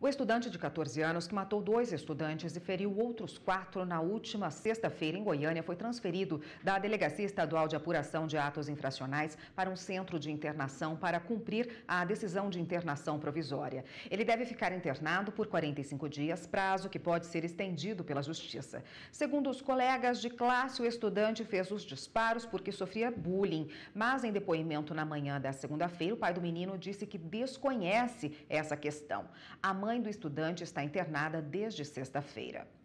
O estudante de 14 anos que matou 2 estudantes e feriu outros 4 na última sexta-feira em Goiânia foi transferido da Delegacia Estadual de Apuração de Atos Infracionais para um centro de internação para cumprir a decisão de internação provisória. Ele deve ficar internado por 45 dias, prazo que pode ser estendido pela Justiça. Segundo os colegas de classe, o estudante fez os disparos porque sofria bullying, mas em depoimento na manhã da segunda-feira, o pai do menino disse que desconhece essa questão. A mãe do estudante está internada desde sexta-feira.